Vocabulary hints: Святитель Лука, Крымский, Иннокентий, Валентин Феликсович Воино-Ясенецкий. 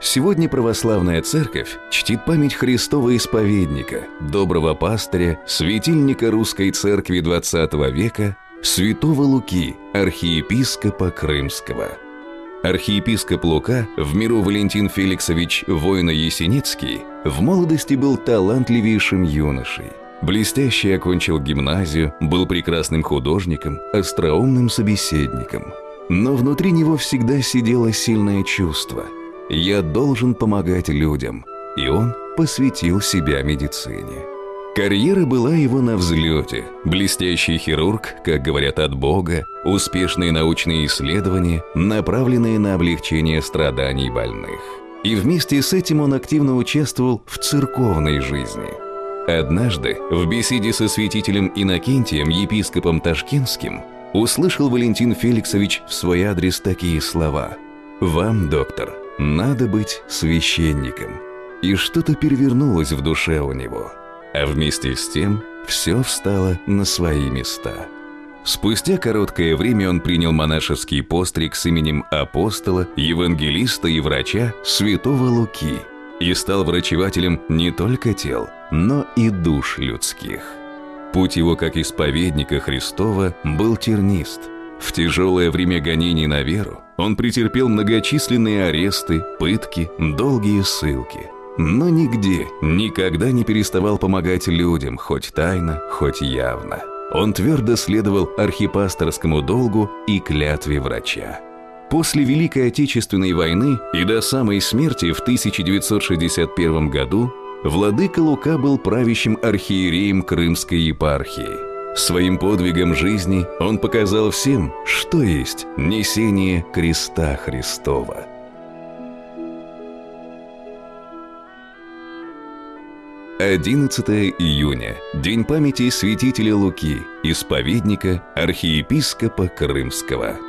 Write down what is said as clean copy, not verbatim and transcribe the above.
Сегодня Православная Церковь чтит память Христова Исповедника, доброго пастыря, светильника Русской Церкви XX века, святого Луки, архиепископа Крымского. Архиепископ Лука, в миру Валентин Феликсович Воино-Ясенецкий, в молодости был талантливейшим юношей. Блестяще окончил гимназию, был прекрасным художником, остроумным собеседником. Но внутри него всегда сидело сильное чувство: «Я должен помогать людям», и он посвятил себя медицине. Карьера была его на взлете. Блестящий хирург, как говорят, от Бога, успешные научные исследования, направленные на облегчение страданий больных. И вместе с этим он активно участвовал в церковной жизни. Однажды, в беседе со святителем Иннокентием, епископом Ташкентским, услышал Валентин Феликсович в свой адрес такие слова: «Вам, доктор, надо быть священником». И что-то перевернулось в душе у него. А вместе с тем все встало на свои места. Спустя короткое время он принял монашеский постриг с именем апостола, евангелиста и врача святого Луки и стал врачевателем не только тел, но и душ людских. Путь его как исповедника Христова был тернист. В тяжелое время гонений на веру он претерпел многочисленные аресты, пытки, долгие ссылки. Но нигде, никогда не переставал помогать людям, хоть тайно, хоть явно. Он твердо следовал архипасторскому долгу и клятве врача. После Великой Отечественной войны и до самой смерти в 1961 году владыка Лука был правящим архиереем Крымской епархии. Своим подвигом жизни он показал всем, что есть несение креста Христова. «11 июня. День памяти святителя Луки, исповедника, архиепископа Крымского».